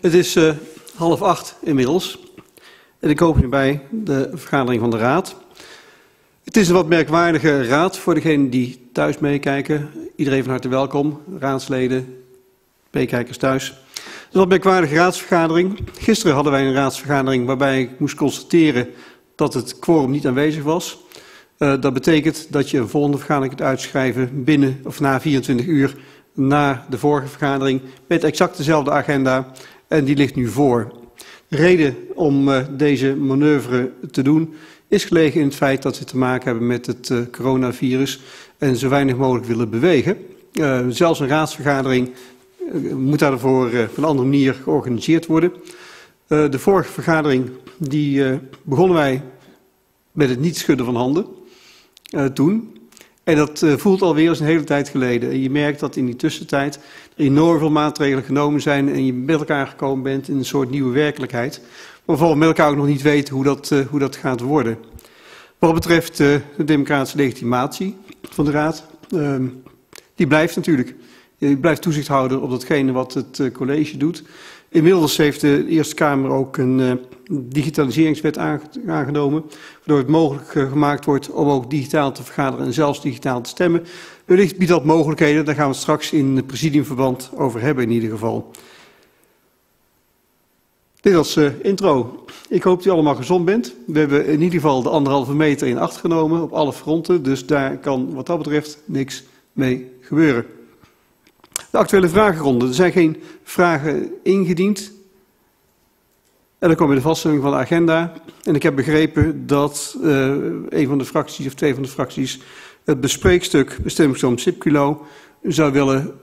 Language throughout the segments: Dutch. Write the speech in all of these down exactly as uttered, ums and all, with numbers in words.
Het is uh, half acht inmiddels en ik hoop nu bij de vergadering van de Raad. Het is een wat merkwaardige raad voor degenen die thuis meekijken. Iedereen van harte welkom, raadsleden, meekijkers thuis. Het is een wat merkwaardige raadsvergadering. Gisteren hadden wij een raadsvergadering waarbij ik moest constateren dat het quorum niet aanwezig was. Uh, dat betekent dat je een volgende vergadering kunt uitschrijven binnen of na vierentwintig uur na de vorige vergadering met exact dezelfde agenda en die ligt nu voor. De reden om uh, deze manoeuvre te doen is gelegen in het feit dat we te maken hebben met het uh, coronavirus en zo weinig mogelijk willen bewegen. Uh, zelfs een raadsvergadering uh, moet daarvoor uh, op een andere manier georganiseerd worden. Uh, de vorige vergadering die uh, begonnen wij met het niet schudden van handen uh, toen. En dat uh, voelt alweer als een hele tijd geleden. En je merkt dat in die tussentijd er enorm veel maatregelen genomen zijn en je met elkaar gekomen bent in een soort nieuwe werkelijkheid. Waarvan we met elkaar ook nog niet weten hoe dat, uh, hoe dat gaat worden. Wat betreft uh, de democratische legitimatie van de Raad, uh, die blijft natuurlijk. Die blijft toezicht houden op datgene wat het uh, college doet. Inmiddels heeft de Eerste Kamer ook een uh, digitaliseringswet aangenomen, waardoor het mogelijk uh, gemaakt wordt om ook digitaal te vergaderen en zelfs digitaal te stemmen. Wellicht biedt dat mogelijkheden, daar gaan we het straks in het presidiumverband over hebben in ieder geval. Dit als uh, intro. Ik hoop dat u allemaal gezond bent. We hebben in ieder geval de anderhalve meter in acht genomen op alle fronten, dus daar kan wat dat betreft niks mee gebeuren. De actuele vragenronde. Er zijn geen vragen ingediend. En dan kom je bij de vaststelling van de agenda. En ik heb begrepen dat uh, een van de fracties of twee van de fracties het bespreekstuk bestemmingsplan Sibculo zou willen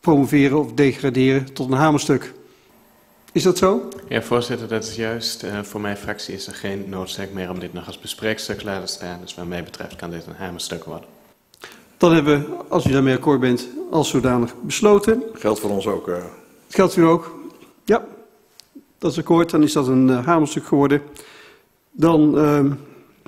promoveren of degraderen tot een hamerstuk. Is dat zo? Ja, voorzitter, dat is juist. Uh, voor mijn fractie is er geen noodzaak meer om dit nog als bespreekstuk te laten staan. Dus wat mij betreft kan dit een hamerstuk worden. Dan hebben we, als u daarmee akkoord bent, als zodanig besloten. Geldt voor ons ook. Uh... Geldt u ook? Ja, dat is akkoord. Dan is dat een uh, hamerstuk geworden. Dan uh,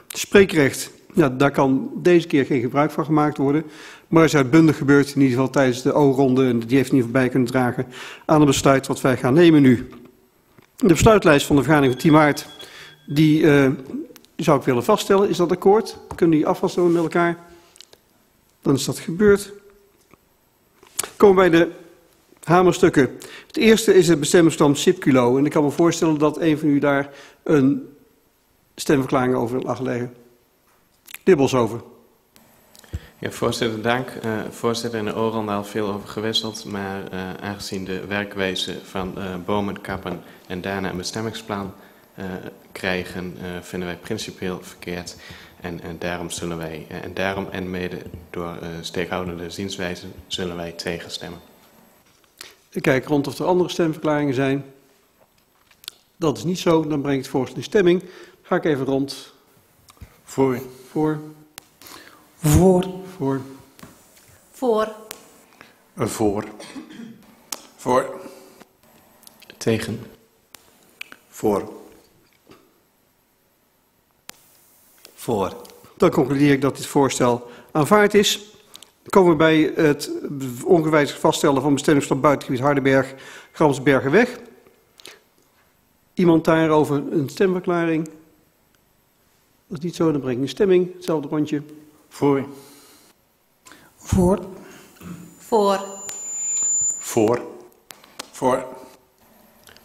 spreekrecht. Ja, daar kan deze keer geen gebruik van gemaakt worden. Maar is uitbundig gebeurd, in ieder geval tijdens de O-ronde. En die heeft niet voorbij kunnen dragen aan het besluit wat wij gaan nemen nu. De besluitlijst van de vergadering van tien maart, die, uh, die zou ik willen vaststellen. Is dat akkoord? Kunnen die afvaststellen met elkaar? Dan is dat gebeurd. Komen bij de hamerstukken. Het eerste is het bestemmingsplan Sibculo. En ik kan me voorstellen dat een van u daar een stemverklaring over wil afleggen. De heer Bos over. Ja, voorzitter, dank. Uh, voorzitter, in de O-ronde al veel over gewisseld. Maar uh, aangezien de werkwijze van uh, bomen kappen en daarna een bestemmingsplan uh, krijgen, uh, vinden wij principieel verkeerd. En, en daarom zullen wij, en daarom en mede door uh, steekhoudende zienswijzen, zullen wij tegenstemmen. Ik kijk rond of er andere stemverklaringen zijn. Dat is niet zo, dan breng ik het voorstel in stemming. Ga ik even rond. Voor. Voor. Voor. Voor. Voor. Voor. Voor. Tegen. Voor. Voor. Dan concludeer ik dat dit voorstel aanvaard is. Dan komen we bij het ongewijzigd vaststellen van bestemmingsplan buitengebied Hardenberg, Gramsbergenweg. Iemand daarover een stemverklaring? Dat is niet zo, dan breng ik een stemming. Hetzelfde rondje. Voor. Voor. Voor. Voor. Voor.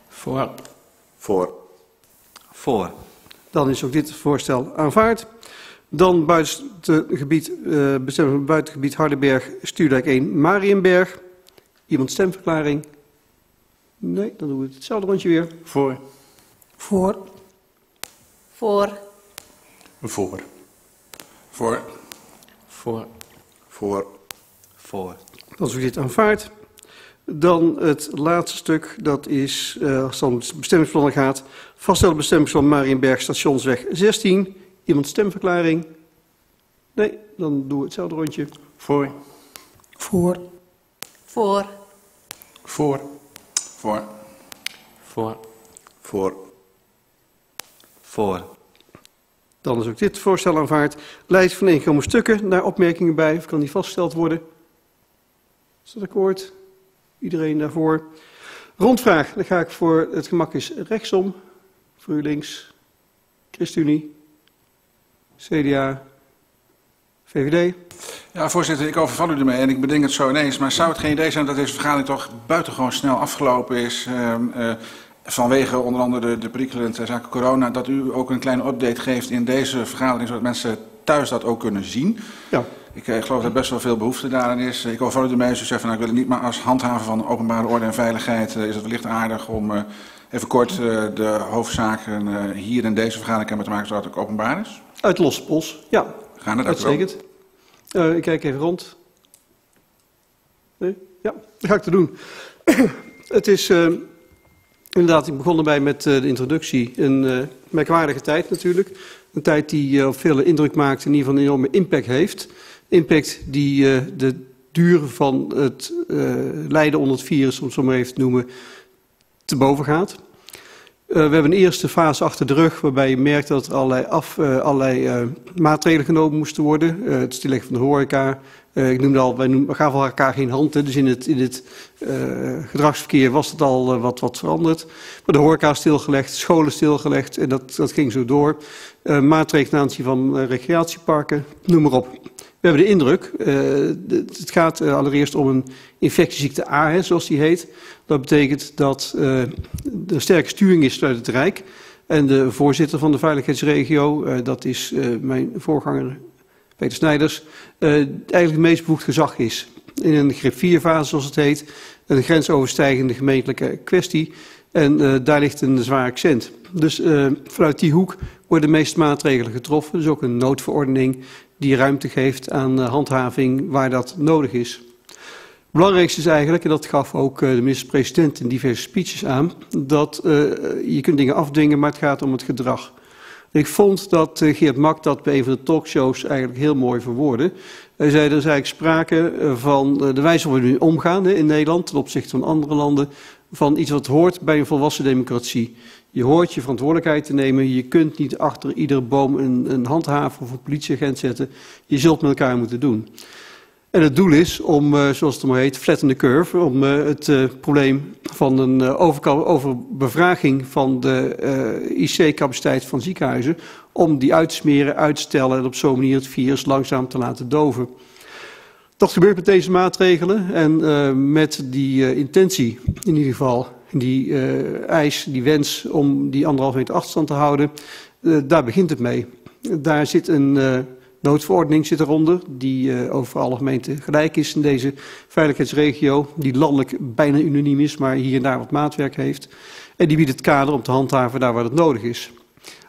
Voor. Voor. Voor. Dan is ook dit voorstel aanvaard. Dan buiten het gebied, eh, bestemming buitengebied Hardenberg, Stuurdijk één, Marienberg. Iemand stemverklaring? Nee, dan doen we hetzelfde rondje weer. Voor. Voor. Voor. Voor. Voor. Voor. Voor. Voor. Dan is ook dit aanvaard. Dan het laatste stuk, dat is, uh, als het om bestemmingsplannen gaat, vaststellen bestemmingsplan Marienberg, Stationsweg zestien. Iemand stemverklaring? Nee, dan doen we hetzelfde rondje. Voor. Voor. Voor. Voor. Voor. Voor. Voor. Voor. Dan is ook dit voorstel aanvaard. Lijst van ingekomen stukken, daar opmerkingen bij, of kan die vastgesteld worden? Is dat akkoord? Iedereen daarvoor. Rondvraag, dan ga ik voor het gemak is rechtsom, voor u links, ChristenUnie, C D A, V V D. Ja, voorzitter, ik overval u ermee en ik bedenk het zo ineens. Maar zou het geen idee zijn dat deze vergadering toch buitengewoon snel afgelopen is? Uh, uh, vanwege onder andere de, de prikkelende zaken corona, dat u ook een kleine update geeft in deze vergadering, zodat mensen thuis dat ook kunnen zien. Ja. Ik, ik geloof dat best wel veel behoefte daarin is. Ik overval u ermee, dus u zegt van nou, ik wil het niet, maar als handhaver van openbare orde en veiligheid uh, is het wellicht aardig om uh, even kort uh, de hoofdzaken uh, hier in deze vergadering hebben te maken, zodat het ook openbaar is. Uit losse pols, ja. Gaan het uitstekend. Uh, ik kijk even rond. Nee? Ja, dat ga ik te doen. Het is uh, inderdaad, ik begon erbij met uh, de introductie. Een uh, merkwaardige tijd natuurlijk. Een tijd die uh, op vele indruk maakt, in ieder geval een enorme impact heeft. Impact die uh, de duur van het uh, lijden onder het virus, om het zo maar even te noemen, te boven gaat. Uh, we hebben een eerste fase achter de rug waarbij je merkt dat er allerlei, af, uh, allerlei uh, maatregelen genomen moesten worden. Uh, het stilleggen van de horeca. Uh, ik noemde al, wij noemden, we gaven elkaar geen hand. Hè, dus in het, in het uh, gedragsverkeer was het al uh, wat, wat veranderd. Maar de horeca is stilgelegd, scholen stilgelegd en dat, dat ging zo door. Uh, maatregelen ten aanzien van uh, recreatieparken, noem maar op. We hebben de indruk, uh, het gaat uh, allereerst om een infectieziekte A, hè, zoals die heet. Dat betekent dat uh, er sterke sturing is vanuit het Rijk. En de voorzitter van de veiligheidsregio, uh, dat is uh, mijn voorganger Peter Snijders, uh, eigenlijk het meest bevoegd gezag is. In een grip vier fase, zoals het heet, een grensoverstijgende gemeentelijke kwestie. En uh, daar ligt een zwaar accent. Dus uh, vanuit die hoek worden de meeste maatregelen getroffen. Dus ook een noodverordening die ruimte geeft aan uh, handhaving waar dat nodig is. Het belangrijkste is eigenlijk, en dat gaf ook uh, de minister-president in diverse speeches aan, dat uh, je kunt dingen afdwingen, maar het gaat om het gedrag. Ik vond dat uh, Geert Mak dat bij een van de talkshows eigenlijk heel mooi verwoordde. Hij zei, er is eigenlijk sprake uh, van uh, de wijze waarop we nu omgaan hè, in Nederland ten opzichte van andere landen, van iets wat hoort bij een volwassen democratie. Je hoort je verantwoordelijkheid te nemen. Je kunt niet achter ieder boom een, een handhaver of een politieagent zetten. Je zult met elkaar moeten doen. En het doel is om, uh, zoals het maar heet, flatten the curve. Om uh, het uh, probleem van een uh, over, overbevraging van de uh, I C-capaciteit van ziekenhuizen, om die uit te smeren, uit te stellen en op zo'n manier het virus langzaam te laten doven. Dat gebeurt met deze maatregelen en uh, met die uh, intentie in ieder geval, die uh, eis, die wens om die anderhalf meter afstand te houden, uh, daar begint het mee. Daar zit een uh, noodverordening zit eronder, die uh, over alle gemeenten gelijk is in deze veiligheidsregio, die landelijk bijna unaniem is, maar hier en daar wat maatwerk heeft. En die biedt het kader om te handhaven daar waar het nodig is.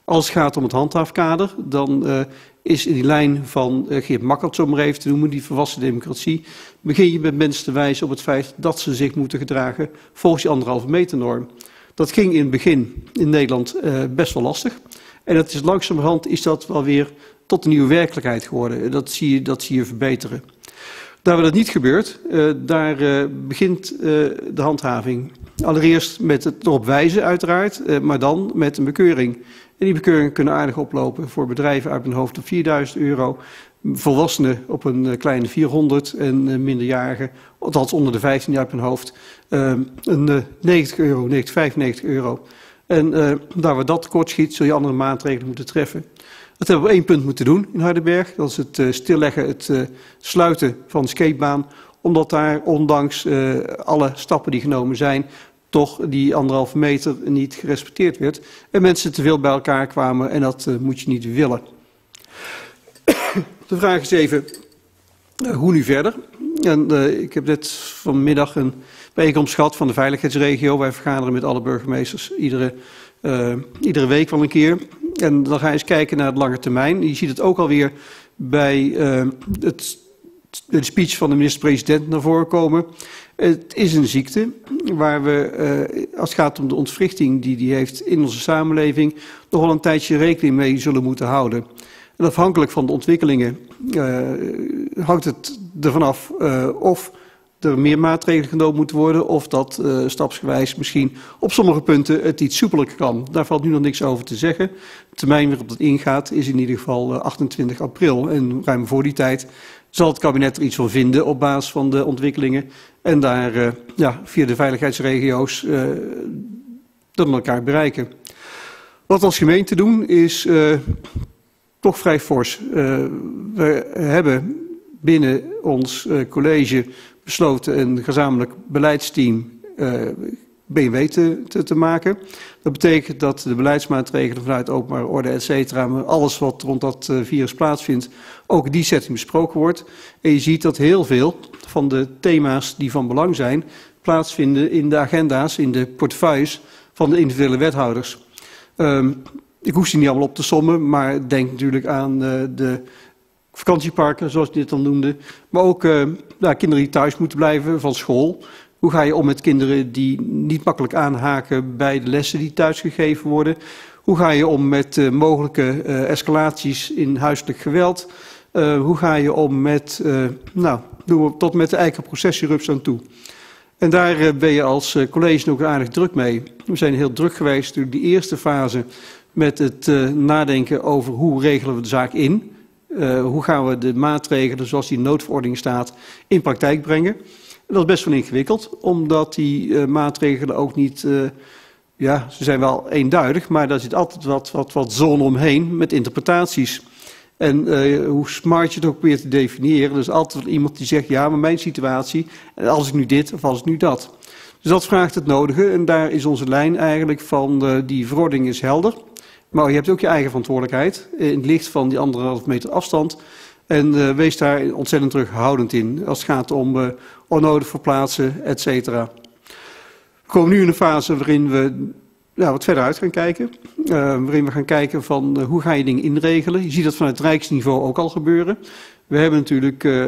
Als het gaat om het handhaafkader, dan uh, is in die lijn van uh, Geert Makkert, zo maar even te noemen, die volwassen democratie, begin je met mensen te wijzen op het feit dat ze zich moeten gedragen volgens die anderhalve meter norm. Dat ging in het begin in Nederland uh, best wel lastig. En dat is langzamerhand is dat wel weer tot een nieuwe werkelijkheid geworden. Dat zie je, dat zie je verbeteren. Daar waar dat niet gebeurt, uh, daar uh, begint uh, de handhaving. Allereerst met het erop wijzen uiteraard, uh, maar dan met een bekeuring. En die bekeuringen kunnen aardig oplopen voor bedrijven uit mijn hoofd op vierduizend euro. Volwassenen op een kleine vierhonderd en minderjarigen, althans onder de vijftien jaar uit mijn hoofd, een negentig euro, vijfennegentig euro. En uh, daar waar dat tekort schiet, zul je andere maatregelen moeten treffen. Dat hebben we op één punt moeten doen in Hardenberg. Dat is het uh, stilleggen, het uh, sluiten van de skatebaan. Omdat daar, ondanks uh, alle stappen die genomen zijn, toch die anderhalve meter niet gerespecteerd werd. En mensen te veel bij elkaar kwamen en dat uh, moet je niet willen. De vraag is even, uh, hoe nu verder? En uh, ik heb net vanmiddag een bijeenkomst gehad van de veiligheidsregio. Wij vergaderen met alle burgemeesters iedere, uh, iedere week wel een keer. En dan ga je eens kijken naar het lange termijn. Je ziet het ook alweer bij uh, het, de speech van de minister-president naar voren komen. Het is een ziekte waar we, eh, als het gaat om de ontwrichting die die heeft in onze samenleving, nog wel een tijdje rekening mee zullen moeten houden. En afhankelijk van de ontwikkelingen eh, hangt het ervan af eh, of er meer maatregelen genomen moeten worden, of dat uh, stapsgewijs misschien op sommige punten het iets soepeler kan. Daar valt nu nog niks over te zeggen. De termijn waarop dat ingaat is in ieder geval uh, achtentwintig april. En ruim voor die tijd zal het kabinet er iets van vinden op basis van de ontwikkelingen. En daar uh, ja, via de veiligheidsregio's uh, dat met elkaar bereiken. Wat als gemeente doen is uh, toch vrij fors. Uh, we hebben binnen ons uh, college besloten een gezamenlijk beleidsteam uh, B N W te, te, te maken. Dat betekent dat de beleidsmaatregelen vanuit openbare orde, et cetera, maar alles wat rond dat uh, virus plaatsvindt, ook die setting besproken wordt. En je ziet dat heel veel van de thema's die van belang zijn, plaatsvinden in de agenda's, in de portefeuilles van de individuele wethouders. Um, ik hoef ze niet allemaal op te sommen, maar denk natuurlijk aan uh, de vakantieparken, zoals ik dit dan noemde. Maar ook uh, nou, kinderen die thuis moeten blijven van school. Hoe ga je om met kinderen die niet makkelijk aanhaken bij de lessen die thuis gegeven worden? Hoe ga je om met uh, mogelijke uh, escalaties in huiselijk geweld? Uh, hoe ga je om met, uh, nou, doen we tot met de eigen processierups aan toe? En daar ben je als college nog aardig druk mee. We zijn heel druk geweest door die eerste fase met het uh, nadenken over hoe regelen we de zaak in. Uh, hoe gaan we de maatregelen zoals die noodverordening staat in praktijk brengen. En dat is best wel ingewikkeld, omdat die uh, maatregelen ook niet... Uh, ja, ze zijn wel eenduidig, maar daar zit altijd wat, wat, wat zone omheen met interpretaties. En uh, hoe smart je het ook weer te definiëren. Er is altijd iemand die zegt, ja, maar mijn situatie, als ik nu dit of als ik nu dat. Dus dat vraagt het nodige. En daar is onze lijn eigenlijk van, uh, die verordening is helder. Maar je hebt ook je eigen verantwoordelijkheid in het licht van die anderhalf meter afstand. En uh, wees daar ontzettend terughoudend in als het gaat om uh, onnodig verplaatsen, et cetera. We komen nu in een fase waarin we... Nou, wat verder uit gaan kijken, uh, waarin we gaan kijken van uh, hoe ga je dingen inregelen. Je ziet dat vanuit rijksniveau ook al gebeuren. We hebben natuurlijk uh,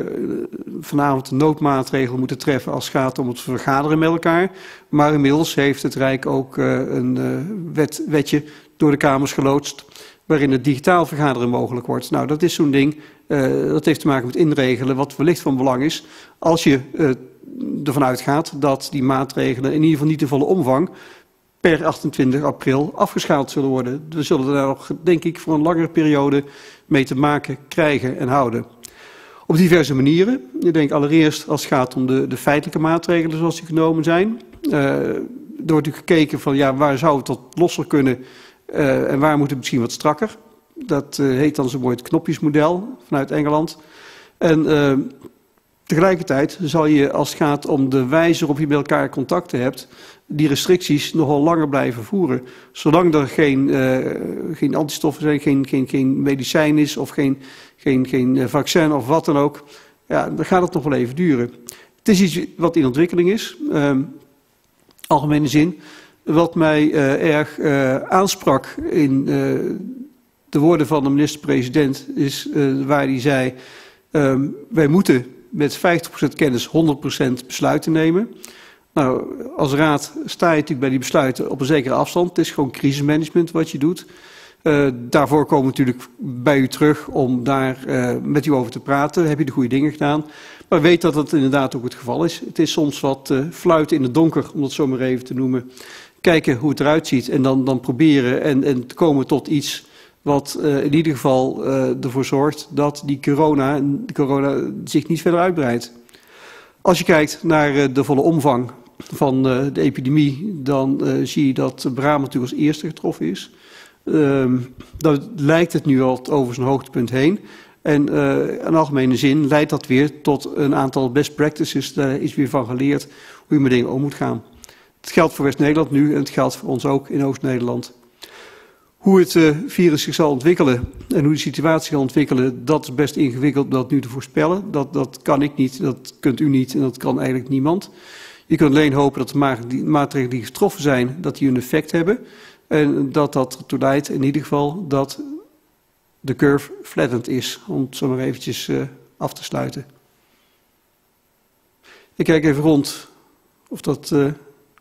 vanavond een noodmaatregel moeten treffen als het gaat om het vergaderen met elkaar. Maar inmiddels heeft het Rijk ook uh, een uh, wet, wetje door de Kamers geloodst waarin het digitaal vergaderen mogelijk wordt. Nou, dat is zo'n ding, uh, dat heeft te maken met inregelen, wat wellicht van belang is als je uh, ervan uitgaat dat die maatregelen in ieder geval niet in volle omvang per achtentwintig april afgeschaald zullen worden. We zullen daar nog, denk ik, voor een langere periode mee te maken krijgen en houden. Op diverse manieren. Ik denk allereerst als het gaat om de, de feitelijke maatregelen zoals die genomen zijn. Uh, er wordt natuurlijk gekeken van ja, waar zou het wat losser kunnen uh, en waar moet het misschien wat strakker. Dat uh, heet dan zo mooi het knopjesmodel vanuit Engeland. En uh, tegelijkertijd zal je als het gaat om de wijze waarop je met elkaar contacten hebt, die restricties nogal langer blijven voeren. Zolang er geen, uh, geen antistoffen zijn, geen, geen, geen medicijn is of geen, geen, geen vaccin of wat dan ook, ja, dan gaat het nog wel even duren. Het is iets wat in ontwikkeling is, uh, algemene zin. Wat mij uh, erg uh, aansprak in uh, de woorden van de minister-president is uh, waar hij zei, uh, wij moeten met vijftig procent kennis honderd procent besluiten nemen. Nou, als raad sta je natuurlijk bij die besluiten op een zekere afstand. Het is gewoon crisismanagement wat je doet. Uh, daarvoor komen we natuurlijk bij u terug om daar uh, met u over te praten. Heb je de goede dingen gedaan? Maar weet dat dat inderdaad ook het geval is. Het is soms wat uh, fluiten in het donker, om dat zo maar even te noemen. Kijken hoe het eruit ziet en dan, dan proberen en, en komen tot iets wat uh, in ieder geval uh, ervoor zorgt dat die corona, corona zich niet verder uitbreidt. Als je kijkt naar uh, de volle omvang van de epidemie, dan uh, zie je dat Brabant natuurlijk als eerste getroffen is. Uh, dan lijkt het nu al over zijn hoogtepunt heen. En uh, in algemene zin leidt dat weer tot een aantal best practices. Daar is weer van geleerd hoe je met dingen om moet gaan. Het geldt voor West-Nederland nu en het geldt voor ons ook in Oost-Nederland. Hoe het uh, virus zich zal ontwikkelen en hoe de situatie zal ontwikkelen, dat is best ingewikkeld om dat nu te voorspellen. Dat, dat kan ik niet, dat kunt u niet en dat kan eigenlijk niemand. Je kunt alleen hopen dat de maatregelen die getroffen zijn, dat die een effect hebben. En dat dat ertoe leidt in ieder geval dat de curve flattened is. Om het zo maar eventjes uh, af te sluiten. Ik kijk even rond of dat uh,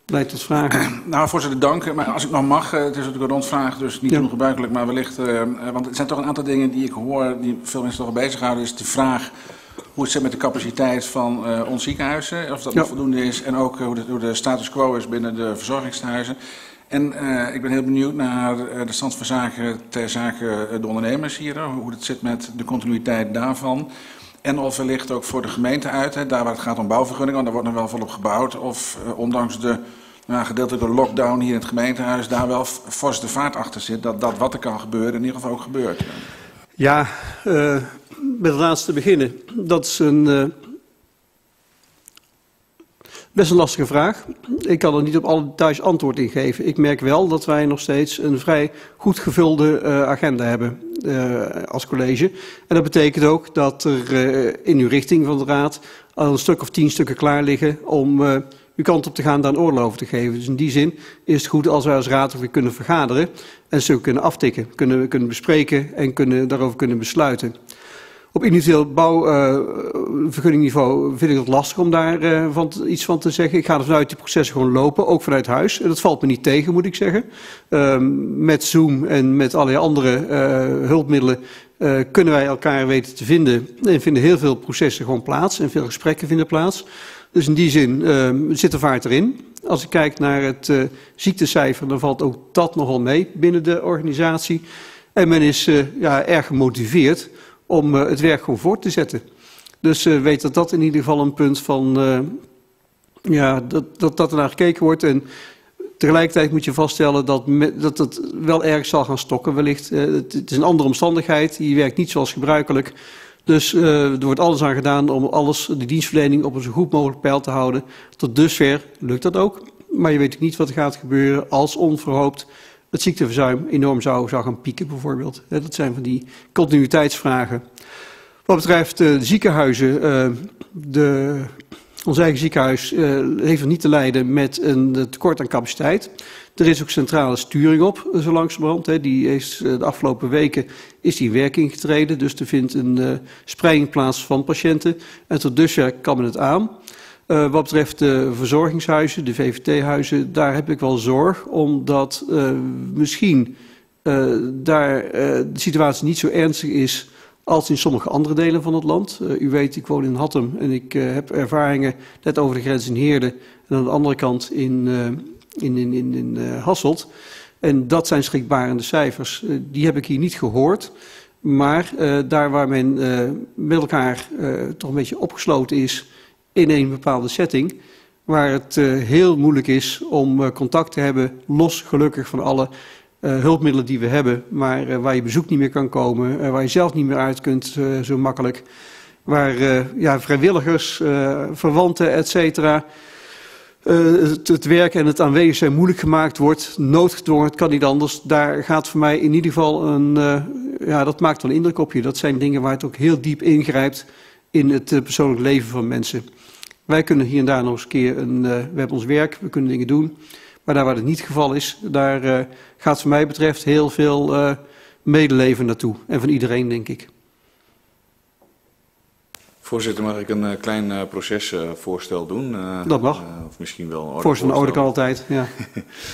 leidt tot vragen. Nou, voorzitter, dank. Maar als ik nog mag, het is natuurlijk een rondvraag, dus niet ja. ongebruikelijk. Maar wellicht, uh, want er zijn toch een aantal dingen die ik hoor, die veel mensen toch bezighouden, is de vraag hoe het zit met de capaciteit van uh, ons ziekenhuizen, of dat nog ja. voldoende is. En ook uh, hoe, de, hoe de status quo is binnen de verzorgingstehuizen. En uh, ik ben heel benieuwd naar de stand van zaken ter zake de ondernemers hier. Hoe het zit met de continuïteit daarvan. En of wellicht ook voor de gemeente uit, hè, daar waar het gaat om bouwvergunningen, want daar wordt nog wel volop gebouwd. Of uh, ondanks de nou, gedeeltelijke lockdown hier in het gemeentehuis, daar wel fors de vaart achter zit. Dat, dat wat er kan gebeuren in ieder geval ook gebeurt. Ja, uh, met het laatste beginnen. Dat is een uh, best een lastige vraag. Ik kan er niet op alle details antwoord in geven. Ik merk wel dat wij nog steeds een vrij goed gevulde uh, agenda hebben uh, als college. En dat betekent ook dat er uh, in uw richting van de raad al een stuk of tien stukken klaar liggen om uh, uw kant op te gaan, daar een oordeel over te geven. Dus in die zin is het goed als wij als raad ook weer kunnen vergaderen en stukken kunnen aftikken, kunnen, kunnen bespreken en kunnen, daarover kunnen besluiten. Op individueel bouwvergunningniveau uh, vind ik het lastig om daar uh, van, iets van te zeggen. Ik ga er vanuit die processen gewoon lopen, ook vanuit huis. En dat valt me niet tegen, moet ik zeggen. Uh, met Zoom en met allerlei andere uh, hulpmiddelen uh, kunnen wij elkaar weten te vinden. En vinden heel veel processen gewoon plaats en veel gesprekken vinden plaats. Dus in die zin uh, zit de vaart erin. Als ik kijk naar het uh, ziektecijfer, dan valt ook dat nogal mee binnen de organisatie. En men is uh, ja, erg gemotiveerd om uh, het werk gewoon voort te zetten. Dus uh, weet dat dat in ieder geval een punt van, uh, ja, dat, dat, dat er naar gekeken wordt. En tegelijkertijd moet je vaststellen dat me, dat het wel erg zal gaan stokken wellicht. Uh, het, het is een andere omstandigheid, je werkt niet zoals gebruikelijk. Dus uh, er wordt alles aan gedaan om alles, de dienstverlening op een zo goed mogelijk peil te houden. Tot dusver lukt dat ook. Maar je weet ook niet wat er gaat gebeuren als onverhoopt het ziekteverzuim enorm zou, zou gaan pieken bijvoorbeeld. Ja, dat zijn van die continuïteitsvragen. Wat betreft uh, de ziekenhuizen, uh, de, ons eigen ziekenhuis uh, heeft er niet te lijden met een tekort aan capaciteit. Er is ook centrale sturing op, zo langzamerhand. Hè. Die is, de afgelopen weken is die in werking getreden. Dus er vindt een uh, spreiding plaats van patiënten. En tot dusver kan men het aan. Uh, wat betreft de verzorgingshuizen, de V V T-huizen, daar heb ik wel zorg. Omdat uh, misschien uh, daar uh, de situatie niet zo ernstig is als in sommige andere delen van het land. Uh, u weet, ik woon in Hattem en ik uh, heb ervaringen net over de grens in Heerde. En aan de andere kant in... Uh, in, in, in, in uh, Hasselt. En dat zijn schrikbarende cijfers. Uh, die heb ik hier niet gehoord. Maar uh, daar waar men uh, met elkaar uh, toch een beetje opgesloten is in een bepaalde setting, waar het uh, heel moeilijk is om uh, contact te hebben, los gelukkig van alle uh, hulpmiddelen die we hebben, maar uh, waar je bezoek niet meer kan komen, uh, waar je zelf niet meer uit kunt uh, zo makkelijk, waar uh, ja, vrijwilligers, uh, verwanten, et cetera, Uh, het, het werken en het aanwezig zijn moeilijk gemaakt wordt, noodgedwongen, het kan niet anders. Daar gaat voor mij in ieder geval een, uh, ja, dat maakt wel een indruk op je. Dat zijn dingen waar het ook heel diep ingrijpt in het uh, persoonlijk leven van mensen. Wij kunnen hier en daar nog eens een keer, een, uh, we hebben ons werk, we kunnen dingen doen. Maar daar waar het niet het geval is, daar uh, gaat voor mij betreft heel veel uh, medeleven naartoe. En van iedereen, denk ik. Voorzitter, mag ik een uh, klein uh, procesvoorstel doen? Uh, dat mag. Uh, of misschien wel een orde. Voorzitter, orde kan altijd. Ja.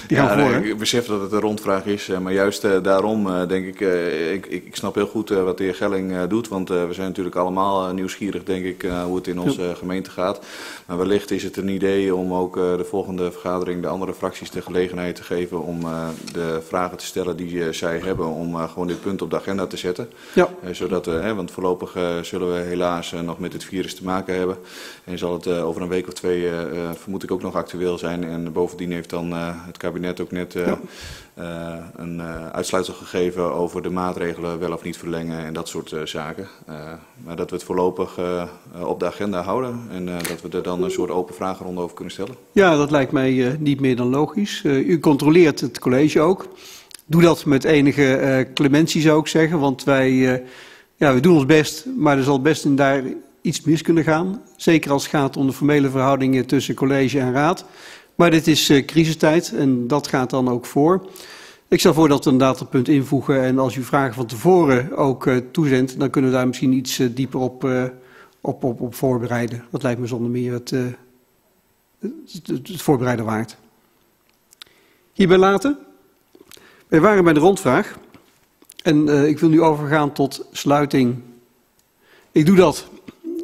Die ja, gaan voor, nee, ik besef dat het een rondvraag is, uh, maar juist uh, daarom uh, denk ik, uh, ik, ik, ik snap heel goed uh, wat de heer Gelling uh, doet, want uh, we zijn natuurlijk allemaal uh, nieuwsgierig, denk ik, uh, hoe het in onze uh, gemeente gaat. Maar wellicht is het een idee om ook uh, de volgende vergadering de andere fracties de gelegenheid te geven om uh, de vragen te stellen die uh, zij hebben, om uh, gewoon dit punt op de agenda te zetten. Ja. Uh, zodat, uh, hè, want voorlopig uh, zullen we helaas uh, nog met het virus te maken hebben. En zal het uh, over een week of twee uh, uh, vermoed ik ook nog actueel zijn. En bovendien heeft dan uh, het kabinet ook net uh, ja. uh, een uh, uitsluitsel gegeven over de maatregelen wel of niet verlengen en dat soort uh, zaken. Uh, maar dat we het voorlopig uh, uh, op de agenda houden en uh, dat we er dan een soort open vragenronde over kunnen stellen. Ja, dat lijkt mij uh, niet meer dan logisch. Uh, u controleert het college ook. Doe dat met enige uh, clementie, zou ik zeggen, want wij uh, ja, we doen ons best, maar er zal best in daar iets mis kunnen gaan. Zeker als het gaat om de formele verhoudingen tussen college en raad. Maar dit is uh, crisistijd en dat gaat dan ook voor. Ik stel voor dat we inderdaad dat punt invoegen. En als u vragen van tevoren ook uh, toezendt, dan kunnen we daar misschien iets uh, dieper op, uh, op, op, op voorbereiden. Dat lijkt me zonder meer het, uh, het, het, het voorbereiden waard. Hierbij laten. We waren bij de rondvraag. En uh, ik wil nu overgaan tot sluiting. Ik doe dat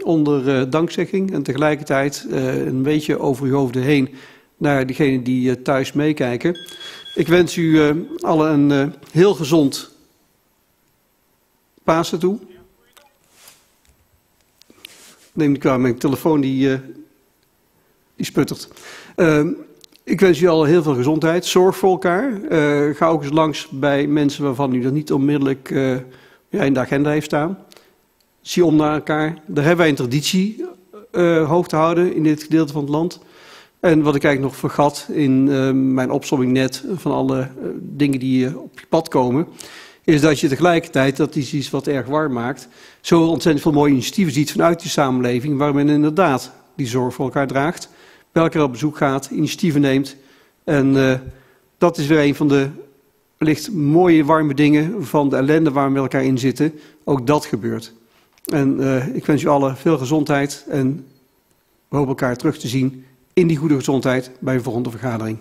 onder uh, dankzegging en tegelijkertijd uh, een beetje over uw hoofden heen naar degenen die uh, thuis meekijken. Ik wens u uh, allen een uh, heel gezond Pasen toe. Neem ik aan, mijn telefoon die, uh, die sputtert. Uh, ik wens u allen heel veel gezondheid. Zorg voor elkaar. Uh, ga ook eens langs bij mensen waarvan u dat niet onmiddellijk uh, ja, in de agenda heeft staan. Zie om naar elkaar. Daar hebben wij een traditie uh, hoog te houden in dit gedeelte van het land. En wat ik eigenlijk nog vergat in uh, mijn opsomming net van alle uh, dingen die uh, op je pad komen, is dat je tegelijkertijd, dat is iets wat erg warm maakt, zo ontzettend veel mooie initiatieven ziet vanuit die samenleving, waar men inderdaad die zorg voor elkaar draagt, bij elkaar op bezoek gaat, initiatieven neemt. En uh, dat is weer een van de wellicht mooie, warme dingen van de ellende waar we met elkaar in zitten. Ook dat gebeurt. En uh, ik wens u allen veel gezondheid en we hopen elkaar terug te zien in die goede gezondheid bij een volgende vergadering.